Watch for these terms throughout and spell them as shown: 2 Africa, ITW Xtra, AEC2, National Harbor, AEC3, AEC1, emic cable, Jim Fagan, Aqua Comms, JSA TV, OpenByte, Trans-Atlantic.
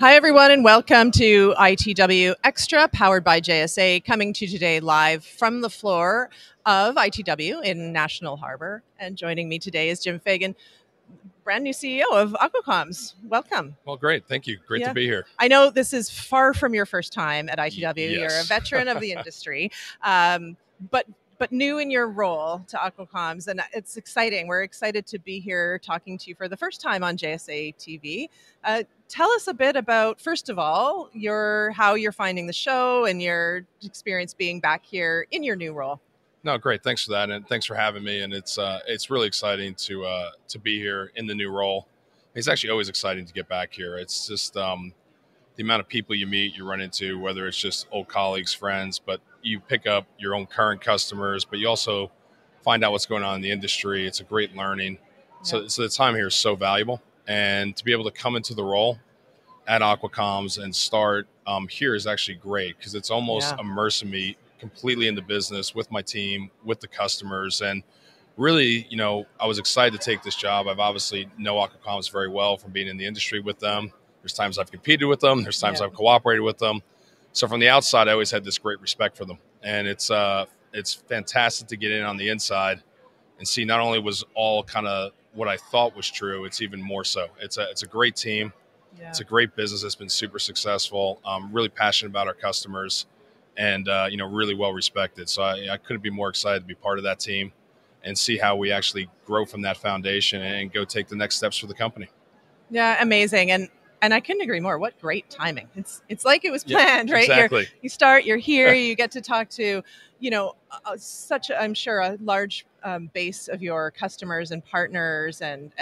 Hi, everyone, and welcome to ITW Xtra, powered by JSA, coming to you today live from the floor of ITW in National Harbor. And joining me today is Jim Fagan, brand new CEO of Aqua Comms. Welcome. Well, great. Thank you. Great to be here. I know this is far from your first time at ITW. Yes. You're a veteran of the industry, but new in your role to Aqua Comms, and it's exciting. We're excited to be here talking to you for the first time on JSA TV. Tell us a bit about, first of all, how you're finding the show and your experience being back here in your new role. No, great. Thanks for that, and thanks for having me. And it's really exciting to be here in the new role. It's actually always exciting to get back here. It's just the amount of people you meet, you run into, whether it's just old colleagues, friends, but you pick up your own current customers, but you also find out what's going on in the industry. It's a great learning. Yeah. So the time here is so valuable. And to be able to come into the role at Aqua Comms and start here is actually great, because it's almost immersing me completely in the business with my team, with the customers. And really, you know, I was excited to take this job. I've obviously know Aqua Comms very well from being in the industry with them. There's times I've competed with them. There's times I've cooperated with them. So from the outside, I always had this great respect for them. And it's fantastic to get in on the inside and see not only was all kind of what I thought was true, it's even more so. It's a great team. Yeah. It's a great business that's been super successful. I'm really passionate about our customers and, you know, really well respected. So I couldn't be more excited to be part of that team and see how we actually grow from that foundation and go take the next steps for the company. Yeah, amazing. And I couldn't agree more. What great timing. It's like it was planned, right? Exactly. You start, you're here, you get to talk to, you know, I'm sure, a large base of your customers and partners and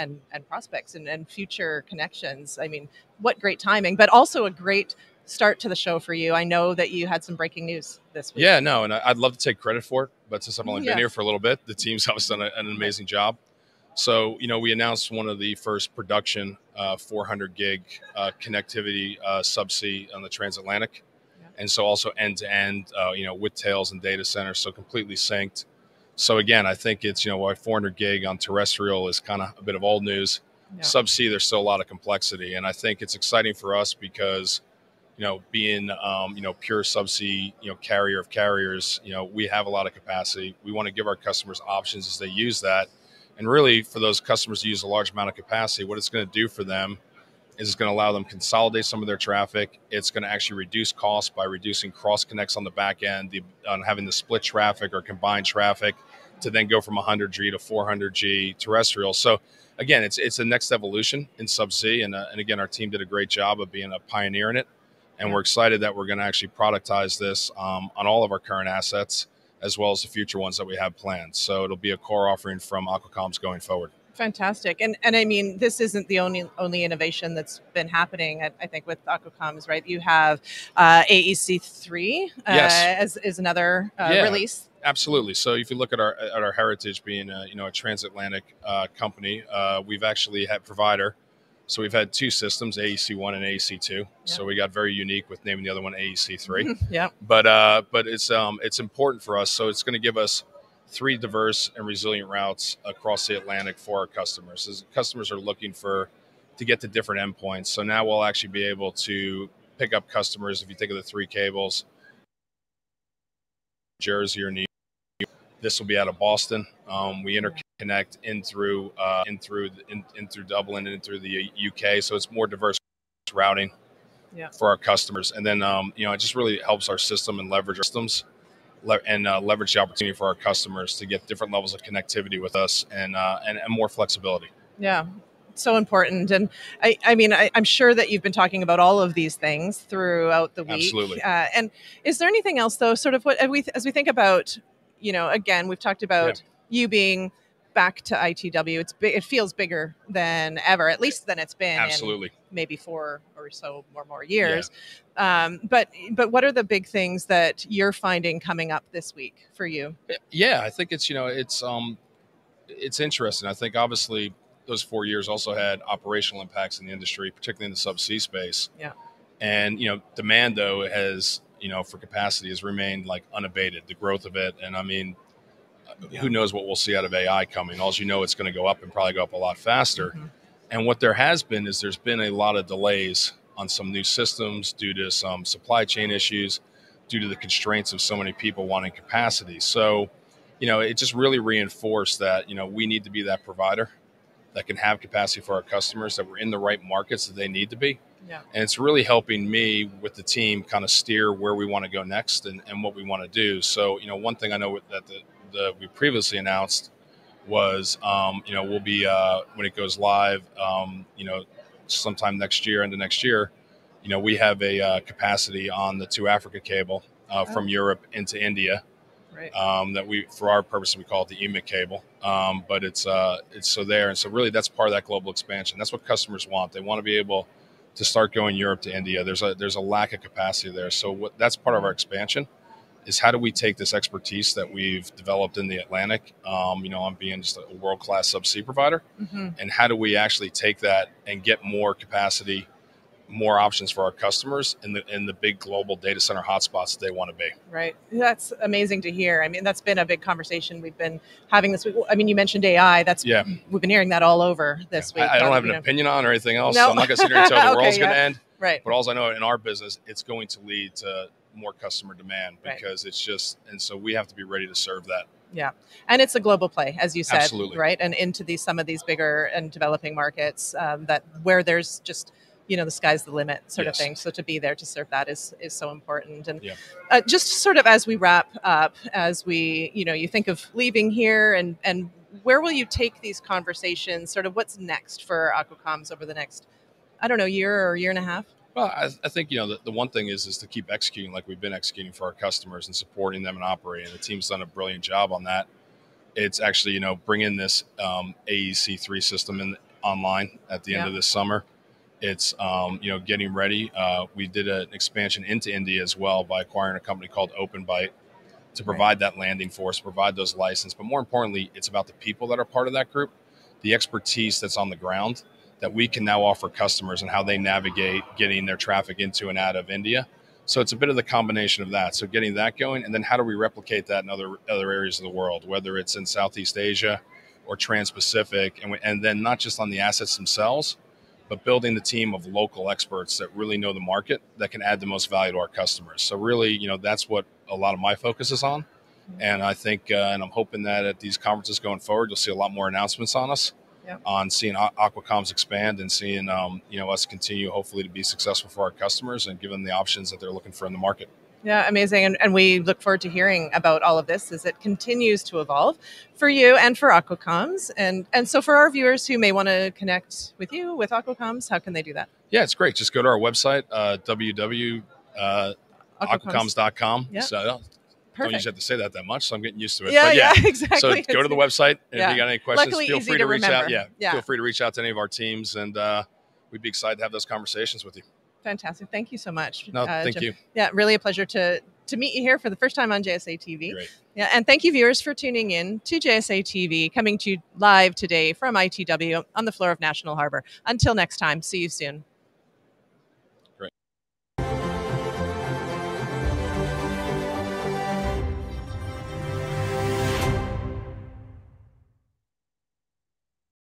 prospects and future connections. I mean, what great timing, but also a great start to the show for you. I know that you had some breaking news this week. Yeah, no, and I'd love to take credit for it, but since I've only been here for a little bit, the team's obviously done an amazing job. So, you know, we announced one of the first production 400 gig connectivity subsea on the Trans-Atlantic. Yeah. And so also end-to-end, you know, with tails and data centers, so completely synced. So again, I think it's, you know, why 400 gig on terrestrial is kind of a bit of old news. Yeah. Subsea, there's still a lot of complexity. And I think it's exciting for us because, you know, being, you know, pure subsea, you know, carrier of carriers, you know, we have a lot of capacity. We want to give our customers options as they use that. And really, for those customers to use a large amount of capacity, what it's going to do for them is it's going to allow them to consolidate some of their traffic. It's going to actually reduce costs by reducing cross connects on the back end, on having to split traffic or combine traffic to then go from 100G to 400G terrestrial. So again, it's the next evolution in subsea. And again, our team did a great job of being a pioneer in it. And we're excited that we're going to actually productize this on all of our current assets, as well as the future ones that we have planned. So it'll be a core offering from Aqua Comms going forward. Fantastic. And I mean, this isn't the only innovation that's been happening, I think, with Aqua Comms, right? You have AEC3 as another release. Absolutely. So if you look at our heritage being you know, a transatlantic company, we've actually had provider. So we've had two systems, AEC1 and AEC2. Yeah. So we got very unique with naming the other one AEC3. Yeah. But it's important for us. So it's going to give us three diverse and resilient routes across the Atlantic for our customers. As customers are looking to get to different endpoints. So now we'll actually be able to pick up customers. If you think of the three cables, Jersey or New York, this will be out of Boston. We connect in through Dublin and in through the UK, so it's more diverse routing for our customers. And then you know, it just really helps our system and leverage our systems and leverage the opportunity for our customers to get different levels of connectivity with us and more flexibility. Yeah, so important. And I mean, I'm sure that you've been talking about all of these things throughout the week. Absolutely. And is there anything else though? Sort of as we think about, you know, again, we've talked about you being back to ITW, it feels bigger than ever, at least than it's been in maybe four or so or more years. Yeah. But what are the big things that you're finding coming up this week for you? Yeah, I think it's, you know, it's interesting. I think obviously those 4 years also had operational impacts in the industry, particularly in the subsea space. Yeah. And, you know, demand though has, you know, for capacity has remained like unabated, the growth of it. And I mean, who knows what we'll see out of AI coming. All you know, it's going to go up and probably go up a lot faster. Mm-hmm. And what there has been is there's been a lot of delays on some new systems due to some supply chain issues, due to the constraints of so many people wanting capacity. So, you know, it just really reinforced that, you know, we need to be that provider that can have capacity for our customers, that we're in the right markets that they need to be. Yeah. And it's really helping me with the team kind of steer where we want to go next and what we want to do. So, you know, one thing I know that we previously announced was, you know, we'll be, when it goes live, you know, sometime next year, into next year, you know, we have a capacity on the 2 Africa cable from Europe into India. Right. That we, for our purposes, we call it the emic cable, but it's so there. And so really that's part of that global expansion. That's what customers want. They want to be able to start going Europe to India. There's a lack of capacity there. So what, that's part of our expansion is how do we take this expertise that we've developed in the Atlantic, you know, on being just a world-class subsea provider, and how do we actually take that and get more capacity, more options for our customers in the big global data center hotspots that they want to be. Right. That's amazing to hear. I mean, that's been a big conversation we've been having this week. I mean, you mentioned AI. That's, yeah, we've been hearing that all over this week. I don't have an opinion on or anything else. No. So I'm not going to sit here and tell the world's going to end. Right. But also I know in our business, it's going to lead to more customer demand because it's just, and so we have to be ready to serve that. Yeah. And it's a global play, as you said, right? And into these, some of these bigger and developing markets that where there's just, you know, the sky's the limit sort of thing. So to be there to serve that is so important. And just sort of as we wrap up, as we, you know, you think of leaving here and where will you take these conversations? Sort of what's next for Aqua Comms over the next, I don't know, year or year and a half? Well, I think, you know, the one thing is to keep executing like we've been executing for our customers and supporting them and operating. The team's done a brilliant job on that. It's actually, you know, bring in this AEC3 system online at the end of this summer. It's, you know, getting ready. We did an expansion into India as well by acquiring a company called OpenByte to provide that landing force, provide those licenses. But more importantly, it's about the people that are part of that group, the expertise that's on the ground that we can now offer customers and how they navigate getting their traffic into and out of India. So it's a bit of the combination of that. So getting that going, and then how do we replicate that in other areas of the world, whether it's in Southeast Asia or Trans-Pacific, and then not just on the assets themselves, but building the team of local experts that really know the market that can add the most value to our customers. So really, you know, that's what a lot of my focus is on. And I think, and I'm hoping that at these conferences going forward, you'll see a lot more announcements on us, on seeing Aqua Comms expand and seeing, you know, us continue hopefully to be successful for our customers and give them the options that they're looking for in the market. Yeah, amazing. And we look forward to hearing about all of this as it continues to evolve for you and for Aqua Comms. And so for our viewers who may want to connect with you, with Aqua Comms, how can they do that? Yeah, it's great. Just go to our website, www.aquacomms.com. So I don't usually have to say that much, so I'm getting used to it. Yeah, exactly. So go to the website, and if you got any questions, feel free to reach out. Feel free to reach out to any of our teams, and we'd be excited to have those conversations with you. Fantastic. Thank you so much. No, thank Jim. You. Yeah, really a pleasure to meet you here for the first time on JSA TV. Great. Yeah, and thank you, viewers, for tuning in to JSA TV, coming to you live today from ITW on the floor of National Harbor. Until next time, see you soon.